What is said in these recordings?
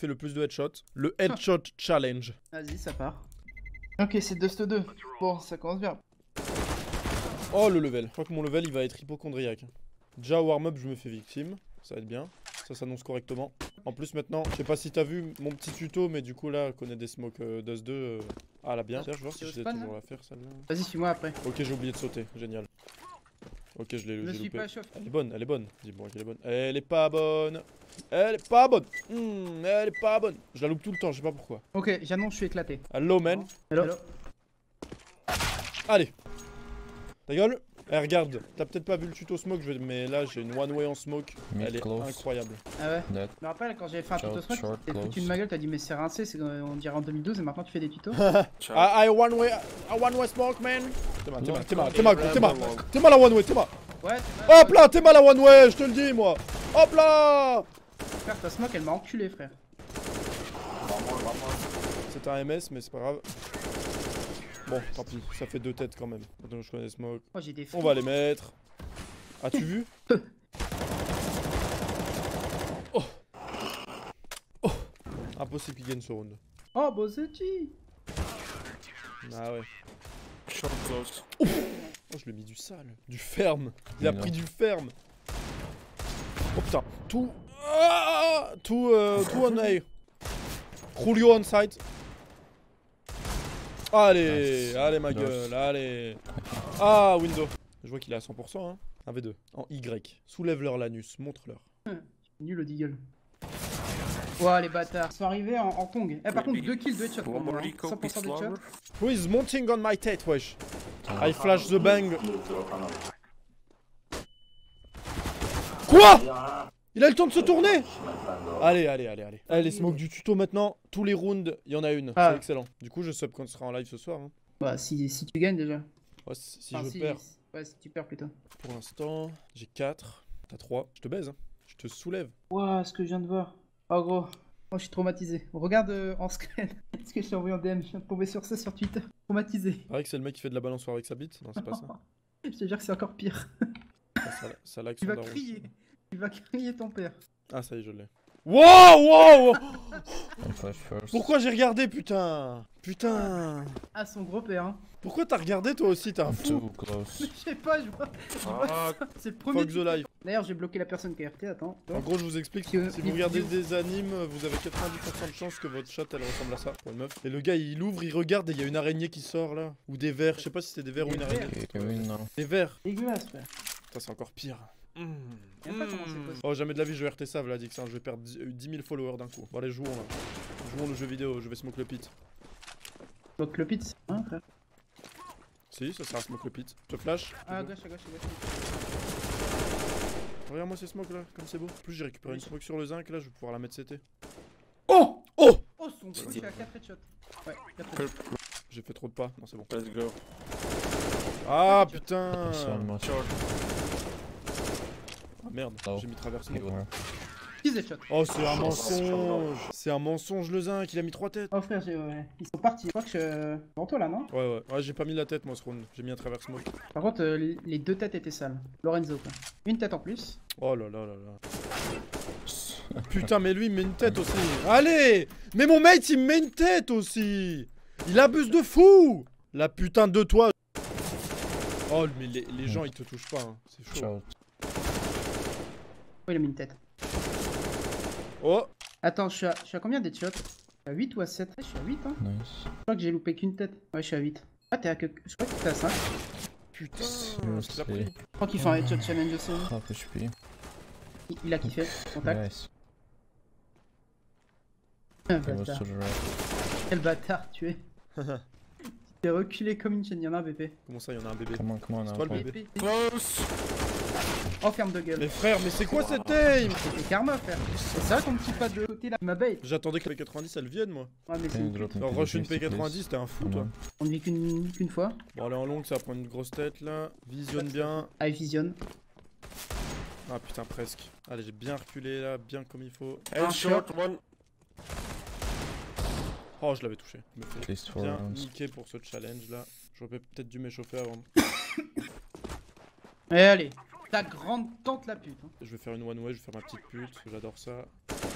fait le plus de headshots. Le headshot challenge. Vas-y, ça part. Ok, c'est 2-2. Bon, ça commence bien. Oh le level. Je crois que mon level il va être hypochondriaque. Déjà warm-up, je me fais victime. Ça va être bien. Ça s'annonce correctement. En plus maintenant, je sais pas si t'as vu mon petit tuto, mais du coup là, on connaît des smokes Dust 2. Ah là bien. Tiens, je vois si j'ai toujours la faire celle-là. Vas-y, suis-moi après. Ok, j'ai oublié de sauter. Génial. Ok, je l'ai loupé. Je suis pas chauffé. Elle est bonne, elle est bonne. Dis bon, elle est bonne. Elle est pas bonne. Elle est pas bonne. Elle est pas bonne. Je la loupe tout le temps, je sais pas pourquoi. Ok, j'annonce, je suis éclaté. Hello man. Hello. Hello. Allez. Ta gueule. Eh regarde, t'as peut-être pas vu le tuto smoke, mais là j'ai une one way en smoke, elle est incroyable. Ah ouais. Je me rappelle quand j'avais fait un tuto smoke, t'es foutu de ma gueule, t'as dit mais c'est rincé, on dirait en 2012 et maintenant tu fais des tutos. I one way smoke man. T'es mal à one way, t'es mal. Ouais. Hop là, t'es mal à one way, je te le dis moi. Hop là. Frère, ta smoke elle m'a enculé frère. C'est un MS mais c'est pas grave. Bon, tant pis, ça fait deux têtes quand même. Donc je connais smoke. Oh, j'ai des fous. On va les mettre. As-tu vu? Oh. Oh. Impossible qu'il gagne ce round. Oh, bon, c'est qui? Ah ouais. Oh, je lui ai mis du sale. Du ferme. Il a pris du ferme. Oh putain. Tout. Ah, tout on A. Julio on site. Allez, nice. Allez ma gueule, allez. Ah, window. Je vois qu'il est à 100%, hein. 1v2, en Y. Soulève-leur l'anus, montre-leur. Nul au deagle. Ouah, les bâtards. Ils sont arrivés en Kong. Eh, par contre, 2 kills, 2 headshots pour moi. 100% des shots. Who is mounting on my tête, wesh? I flash the bang. Quoi? Il a le temps de se tourner. Allez, allez, allez, allez. Allez, les smokes du tuto maintenant. Tous les rounds, il y en a une. Ah. C'est excellent. Du coup, je sub quand tu seras en live ce soir. Hein. Bah, si tu gagnes déjà. Ouais, si je perds. Ouais, si tu perds plutôt. Pour l'instant, j'ai 4. T'as 3. Je te baise. Hein. Je te soulève. Ouah, ce que je viens de voir. Oh, gros. Oh, je suis traumatisé. Regarde en screen. Est-ce que je suis envoyé en DM? Je viens de tomber sur ça sur Twitter. Traumatisé. Il paraît que c'est le mec qui fait de la balançoire avec sa bite. Non, c'est pas ça. Je te jure que c'est encore pire. Ça lag son daron. Il va crier ton père. Ah ça y est, je l'ai. Wow. Pourquoi j'ai regardé, putain? Putain. Ah, son gros père hein. Pourquoi t'as regardé toi aussi, t'es un fou? Je sais pas, je vois. Ah, c'est le premier. D'ailleurs j'ai bloqué la personne qui a RT, attends. En gros je vous explique, si vous regardez des animes, vous avez 90% de chance que votre chatte elle ressemble à ça, pour une meuf. Et le gars il ouvre, il regarde et il y a une araignée qui sort là. Ou des vers, je sais pas si c'est des vers ou une araignée. Des vers. Dégueulasse frère. Putain c'est encore pire. Pas oh jamais de la vie je vais RT ça Vladix, hein. Je vais perdre 10 000 followers d'un coup. Bon allez jouons là. Jouons le jeu vidéo, je vais smoke le pit. Smoke le pit hein, frère? Si ça sert à smoke le pit. Je te flash. Ah à gauche, à gauche, à gauche. Regarde moi ces smokes là, comme c'est beau. En plus j'ai récupéré une smoke sur le zinc là, je vais pouvoir la mettre CT. Oh oh oh son truc, j'ai à 4 headshots. Ouais, 4 headshots. J'ai fait trop de pas, non c'est bon. Let's go. Ah putain. Merde, oh. J'ai mis traversé. Oh, c'est un mensonge. C'est un mensonge le zinc, il a mis 3 têtes. Oh frère, ils sont partis. Je crois que je... Dans toi là, non? Ouais, j'ai pas mis la tête moi ce round. J'ai mis un traverse mode. Par contre, les 2 têtes étaient sales. Lorenzo quoi. Une tête en plus. Oh là là là là. Putain, mais lui il met une tête aussi. Allez. Mais mon mate il met une tête aussi. Il abuse de fou. La putain de toi. Oh, mais les gens ils te touchent pas, hein. C'est chaud. Ciao. Il a mis une tête. Oh. Attends, je suis à combien d'headshots? À 8 ou à 7? Je suis à 8 hein. Nice. Je crois que j'ai loupé qu'une tête. Ouais, je suis à 8. Ah, t'es à que... Je crois que t'es à 5. Putain, je crois qu'il fait un headshot challenge aussi. Ah, je suis payé. Il a kiffé. Contact. Nice. Bâtard. Quel bâtard tu es. Tu t'es reculé comme une chaîne. Y'en a un bébé. Comment ça, y'en a un bébé? Comment on a un bébé? Close. Oh ferme de gueule. Mais frère, mais c'est quoi cette aim? C'était karma frère. C'est ça ton petit pas de côté là, ma bait. J'attendais que la P90 elle vienne moi. Ouais mais c'est une... Rush une P90, t'es un fou toi. On ne vit qu'une fois. Bon allez en longue, ça va prendre une grosse tête là. Visionne bien. Allez visionne. Ah putain presque. Allez j'ai bien reculé là, bien comme il faut. Headshot one. Oh je l'avais touché. Je me fais bien niquer pour ce challenge là. J'aurais peut-être dû m'échauffer avant. Eh allez. Ta grande tante la pute. Hein. Je vais faire une one way, je vais faire ma petite pute, j'adore ça.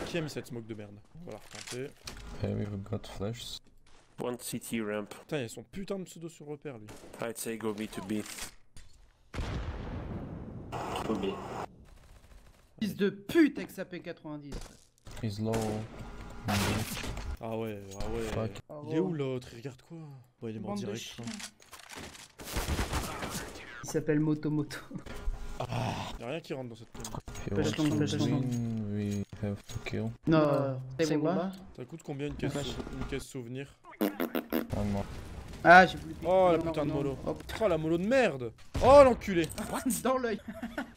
Qui a mis cette smoke de merde? On va la retenter. We've got flash. One CT ramp. Putain, il y a son putain de pseudo sur repère lui. I'd say go B to B. Go B. Fils de pute avec sa P90. He's low. Ah ouais, ah ouais. Fuck. Il est où l'autre? Il regarde quoi? Bon, il est mort direct. Il s'appelle Moto Moto. Ah. Y'a rien qui rentre dans cette tombe. Ok. Non, c'est bon. Ça coûte combien une caisse, une caisse souvenir? Ah, j'ai voulu. Oh la putain de mollo. Oh la mollo de merde. Oh l'enculé. Dans l'œil.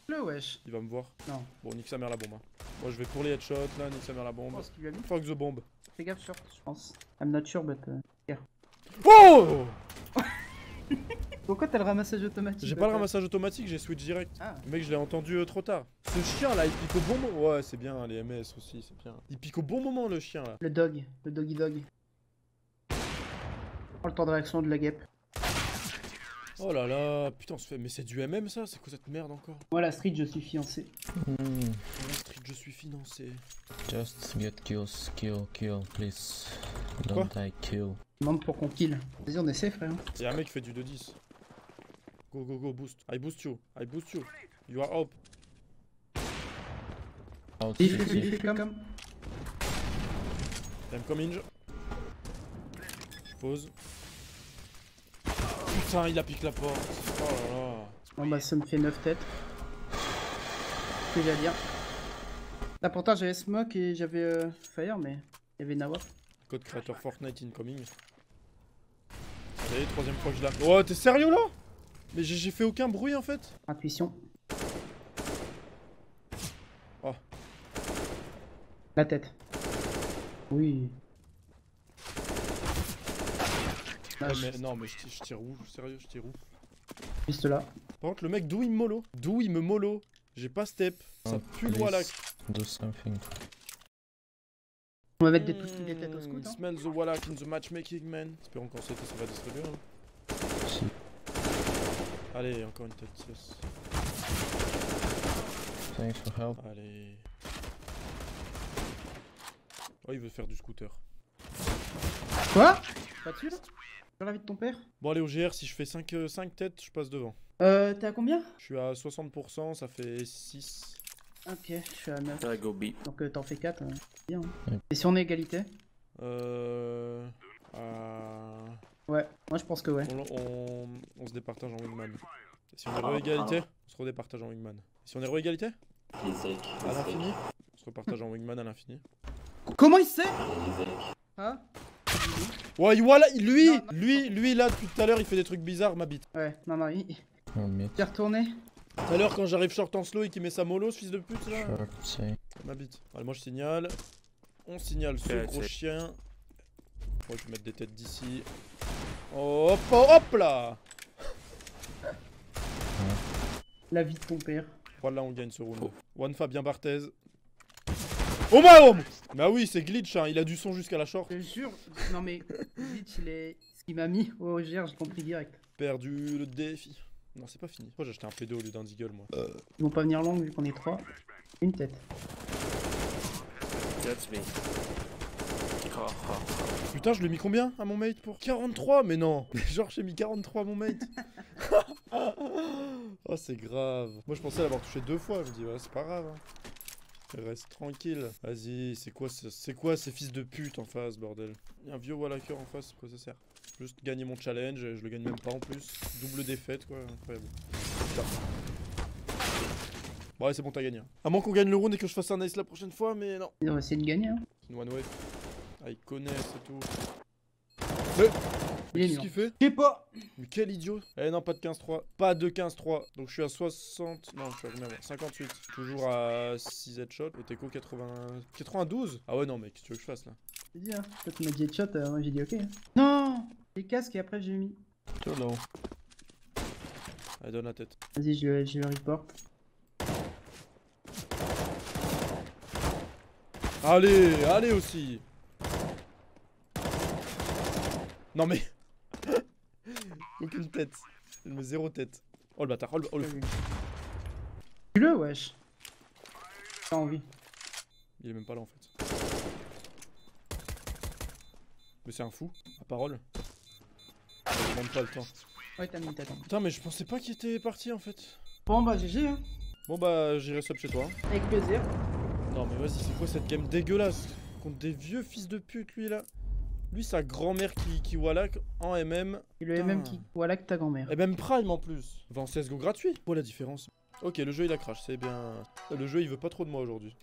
Le wesh. Il va me voir. Non. Bon, nique sa mère la bombe. Hein. Moi je vais pour les headshots là, nique sa mère la bombe. Fuck the bomb. Fais gaffe short, je pense. I'm not sure but yeah. Oh. Pourquoi t'as le ramassage automatique? J'ai pas le ramassage automatique, j'ai switch direct. Ah. Mec, je l'ai entendu trop tard. Ce chien là, il pique au bon moment. Ouais, c'est bien, les MS aussi, c'est bien. Il pique au bon moment le chien là. Le dog, le doggy dog. Prends le temps de réaction de la guêpe. Oh là là, putain, on se fait. Mais c'est du MM ça? C'est quoi cette merde encore? Moi la street, je suis fiancé. La street, je suis financé. Just get kills, kill, kill, please. Don't I kill. Demande pour qu'on kill. Vas-y, on essaie, frère. Y'a un mec qui fait du 2-10. Go go go boost. I boost you. I boost you. You are up. If you come. I'm coming. Pause. Putain, il a piqué la porte. Oh là là. Bon bah ça me fait 9 têtes. C'est déjà bien. Là pourtant j'avais smoke et j'avais fire mais il y avait Nawaf. Code créateur Fortnite incoming. Allez, troisième fois que je la... Oh t'es sérieux là? Mais j'ai fait aucun bruit en fait. Intuition. Oh. La tête. Oui. Ah, non mais je tire rouge, sérieux, je tire rouge. Juste là. Par contre le mec d'où il me mollo. D'où il me mollo. J'ai pas step. Ça pue le wallack. On va mettre des têtes au scout. Smell the wallack in the matchmaking man. Espérons qu'en CT ça va distribuer. Hein. Allez, encore une tête, yes. Thanks for help. Allez. Oh, il veut faire du scooter. Quoi? Pas dessus là? Dans la vie de ton père? Bon, allez, OGR, si je fais 5 têtes, je passe devant. T'es à combien? Je suis à 60%, ça fait 6. Ok, je suis à 9. Go B. Donc t'en fais 4, bien. Hein. Ouais. Et si on est égalité? Ouais, moi je pense que ouais. On se départage en wingman. Et si on est re-égalité, on se redépartage en wingman. Et si on est re-égalité, à l'infini, on se repartage en wingman à l'infini. Comment il sait? Hein? Ouais, voilà, lui là depuis tout à l'heure il fait des trucs bizarres, ma bite. Ouais, non, non, il... T'es retourné? Tout à l'heure quand j'arrive short en slow et qu'il met sa mollo, ce fils de pute là. Ma bite. Allez, moi je signale. On signale ce gros chien. Ouais, je vais mettre des têtes d'ici. Hop, hop là! La vie de ton père. Voilà, on gagne ce round. One Fabien Barthez. Oh ma home! Bah oui, c'est glitch, hein. Il a du son jusqu'à la short. Je jure, non mais glitch, il est. Ce qu'il m'a mis au OGR, j'ai compris direct. Perdu le défi. Non, c'est pas fini. Moi j'ai acheté un P2 au lieu d'un Deagle, moi. Ils vont pas venir long vu qu'on est 3. Une tête. That's me. Putain, je l'ai mis combien à mon mate pour 43? Mais non. Genre j'ai mis 43 à mon mate. Oh c'est grave. Moi je pensais l'avoir touché 2 fois, je me dis ouais, c'est pas grave hein. Reste tranquille. Vas-y, c'est quoi ces fils de pute en face, bordel. Y'a un vieux wallacker en face, c'est quoi ça sert? Juste gagner mon challenge, je le gagne même pas en plus. Double défaite quoi, incroyable. Bon ouais, c'est bon, t'as gagné. À moins qu'on gagne le round et que je fasse un ace la prochaine fois, mais non. On va essayer de gagner hein. Une one way. Ah, il connaît, c'est tout. Mais qu'est-ce qu'il fait? Je sais pas. Mais quel idiot. Eh non, pas de 15-3. Pas de 15-3. Donc je suis à 60. Non, je suis à combien? 58. Toujours à 6 headshots. Et Teco 92. Ah ouais, non, mais qu'est-ce que tu veux que je fasse là? C'est dit, hein. Toi, tu m'as dit headshot, moi j'ai dit ok. Hein. Non, j'ai casque et après j'ai mis. Tolo. Allez, donne la tête. Vas-y, je le report. Allez, allez aussi. Non mais. Aucune tête. Elle me 0 tête. Oh le bâtard. Oh le. Tue-le, wesh. J'ai envie. Il est même pas là en fait. Mais c'est un fou, à parole. Je demande pas le temps. Ouais, t'as mis ta tente. Putain, mais je pensais pas qu'il était parti en fait. Bon bah GG hein. Bon bah j'irai sub chez toi. Hein. Avec plaisir. Non mais vas-y, c'est quoi cette game dégueulasse? Contre des vieux fils de pute lui là. Lui sa grand-mère qui wallak en MM. Et le MM qui wallak ta grand-mère. Et même Prime en plus. Va en CSGO gratuit. Quoi la différence? Ok, le jeu il a crash, c'est bien. Le jeu il veut pas trop de moi aujourd'hui.